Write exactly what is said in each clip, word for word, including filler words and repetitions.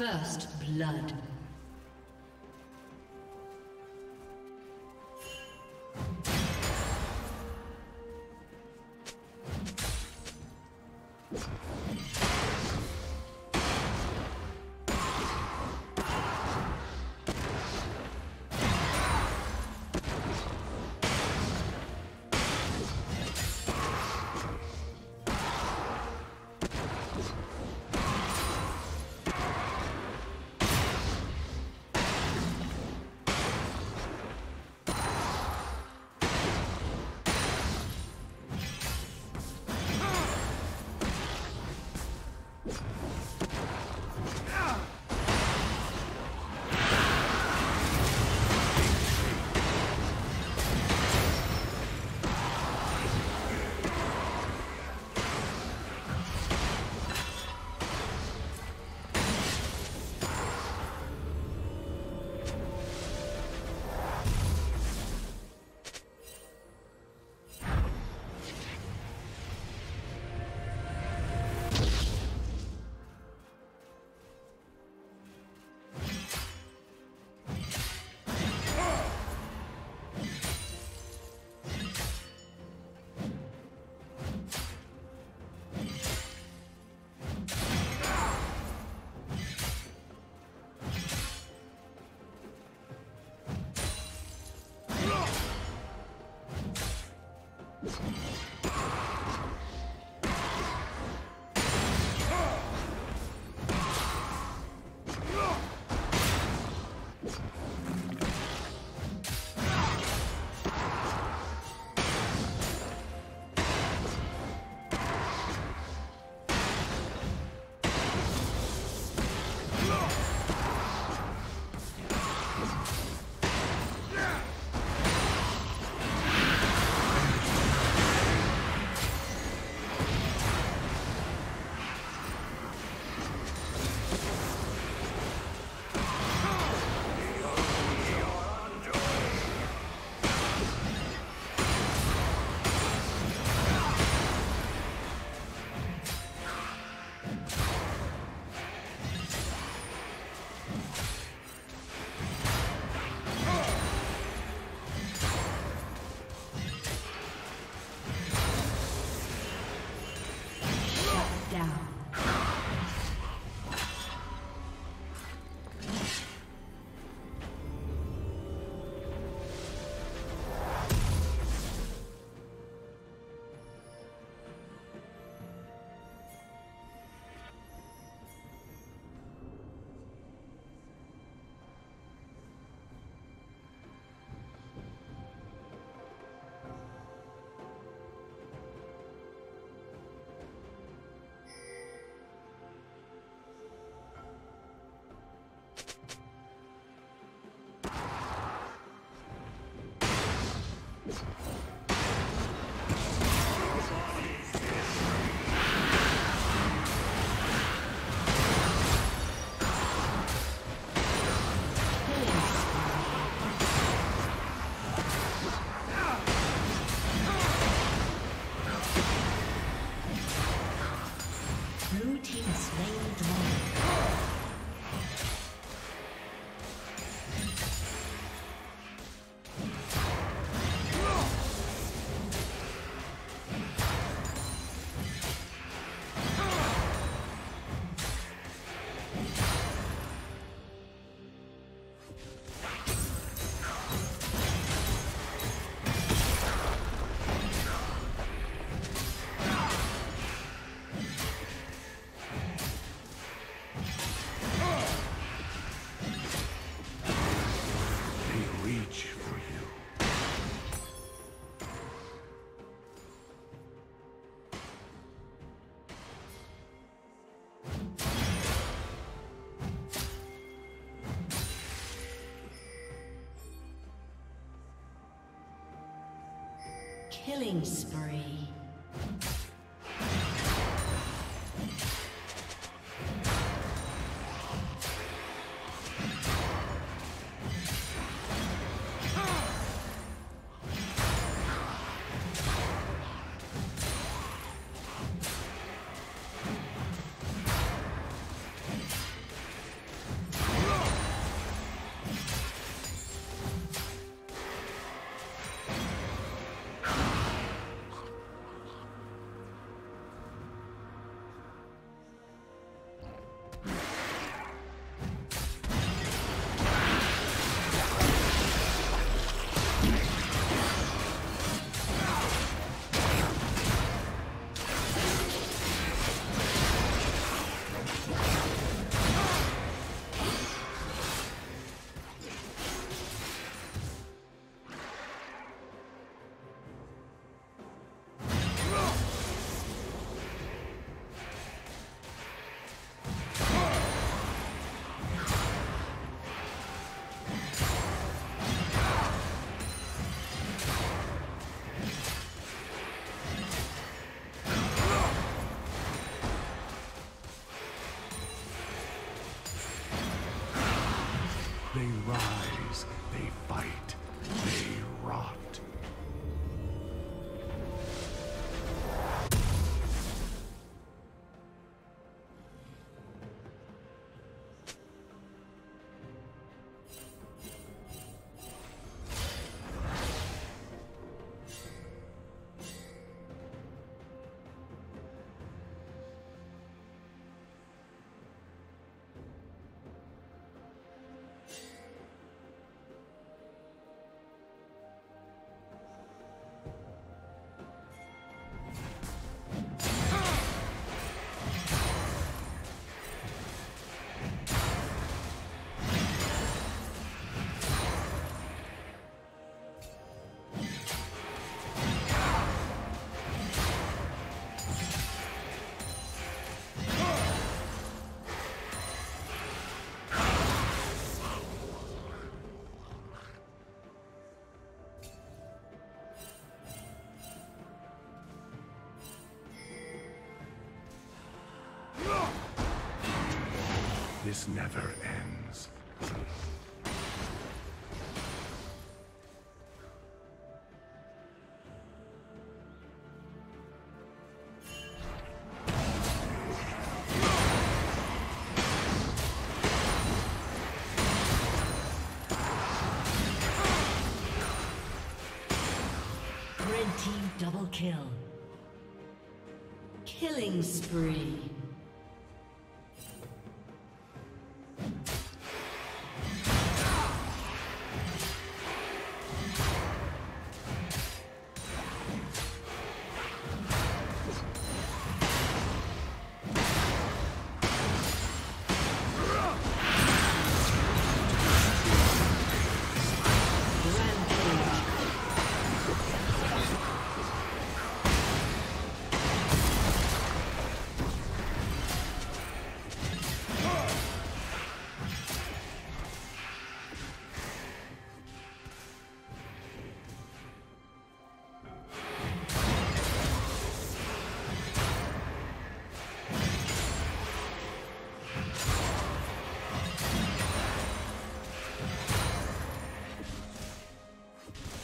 First blood. Killing spree. They rise, they fight, they rot. This never ends. Red team double kill. Killing spree.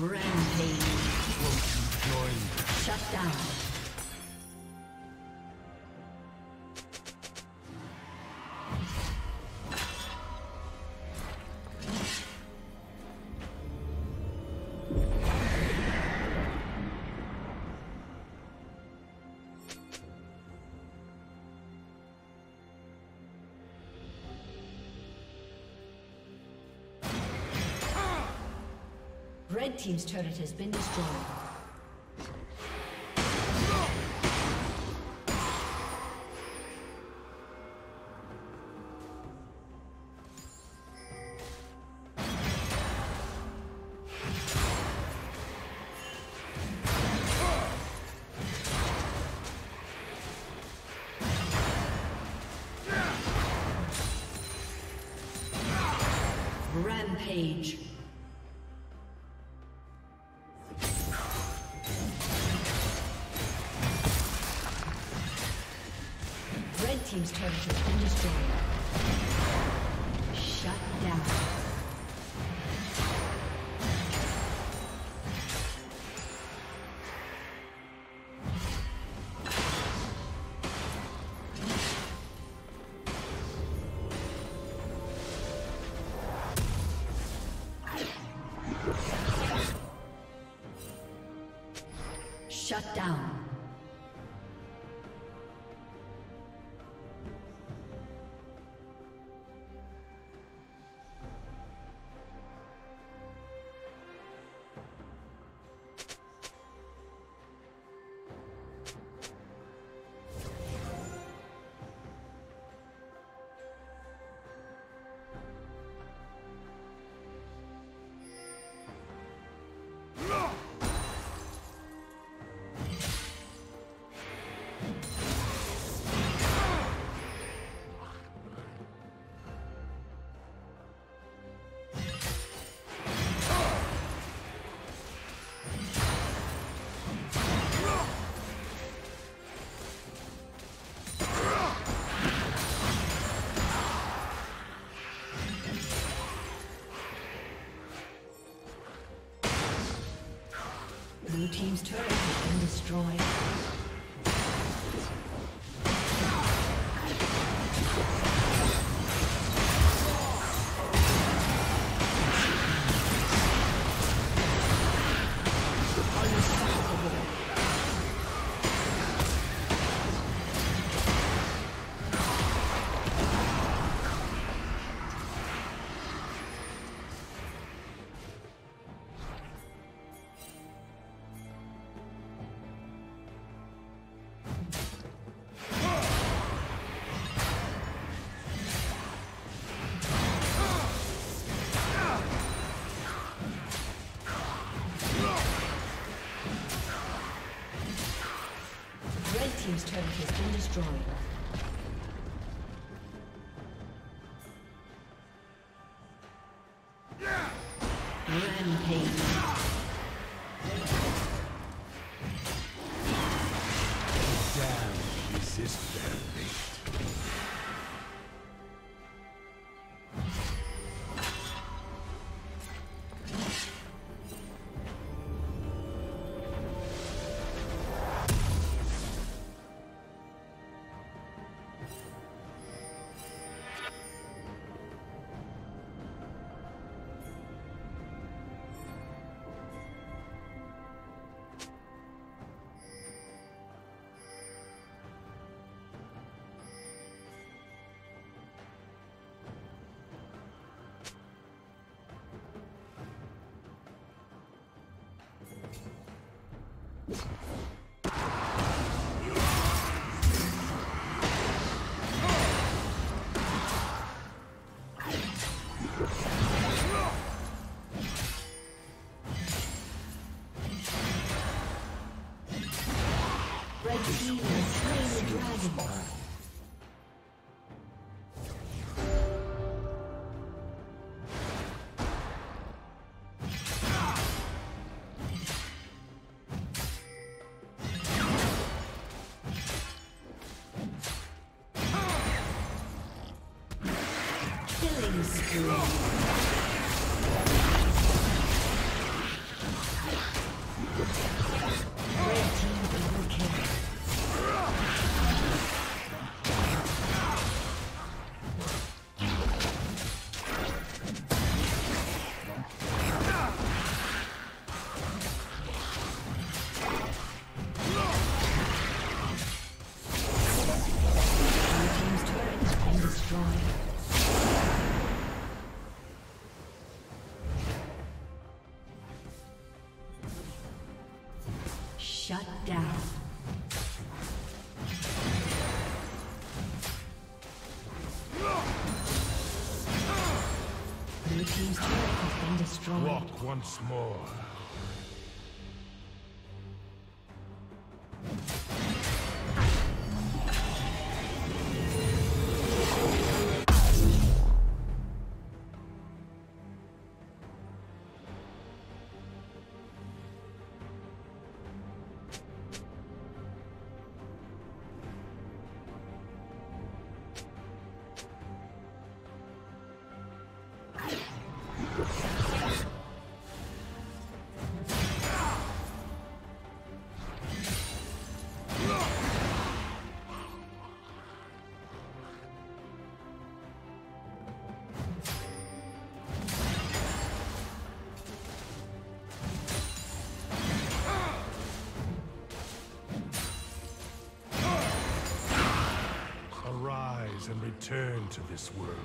Rampage. Won't you join? Shut down. Red team's turret has been destroyed. Rampage. Team's turret has been destroyed. Shut down. Shut down. destroyed. His turret has been destroyed. Shut down. Blue team's turret has been destroyed. Walk once more. And return to this world.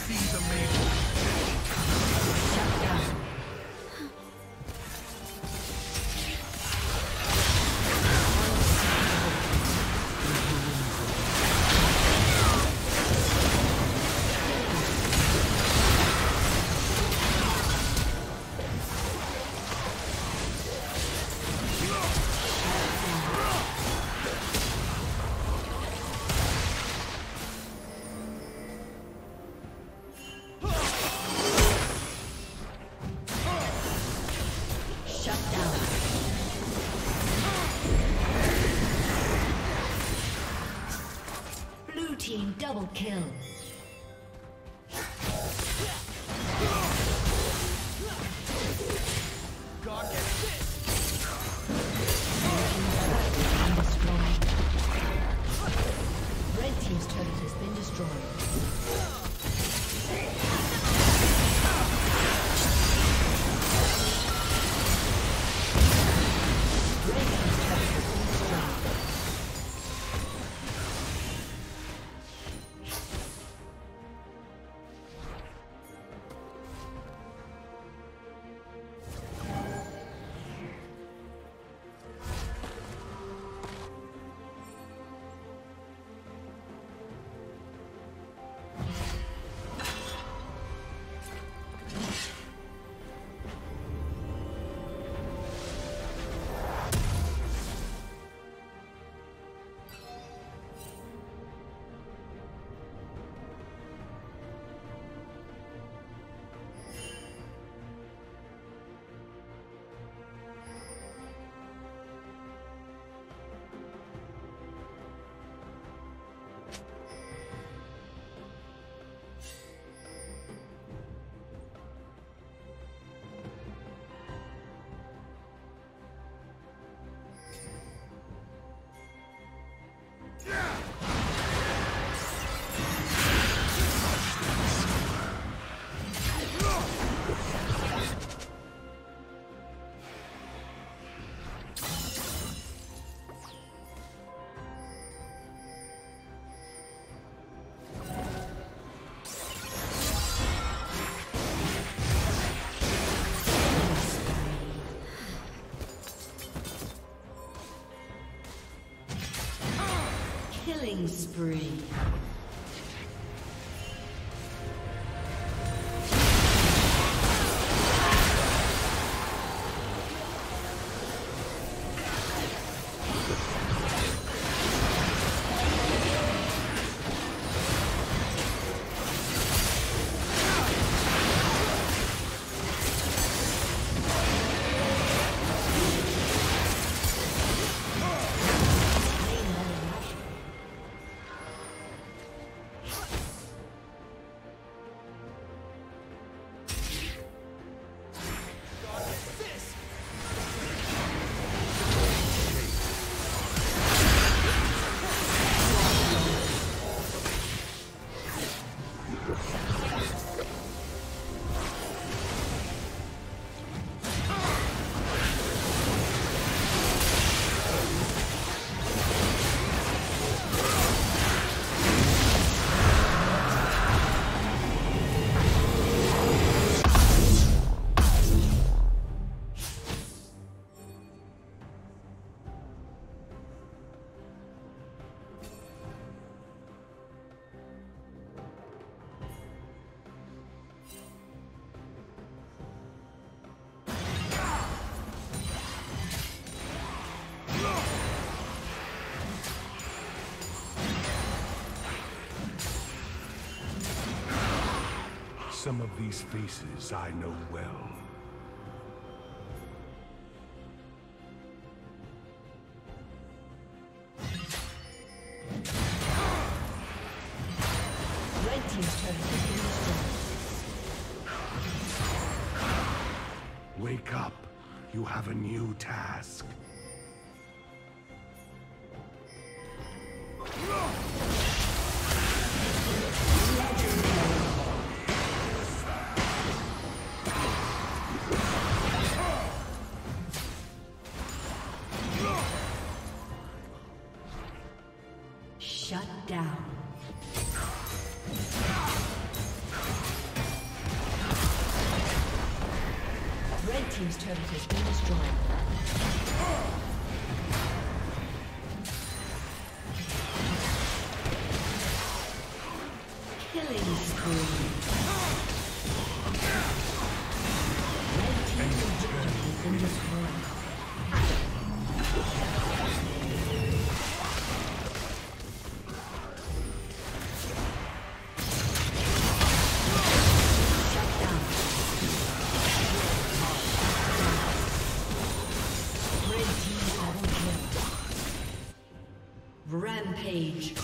See the maiden. Shut down. Double kill. Killing spree. Some of these faces I know well. Wake up. You have a new task. Team's turret has been destroyed. Rampage.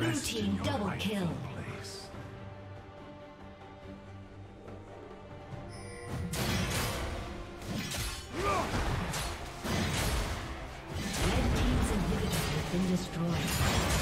Blue team double kill. Red team's inhibitor has been destroyed.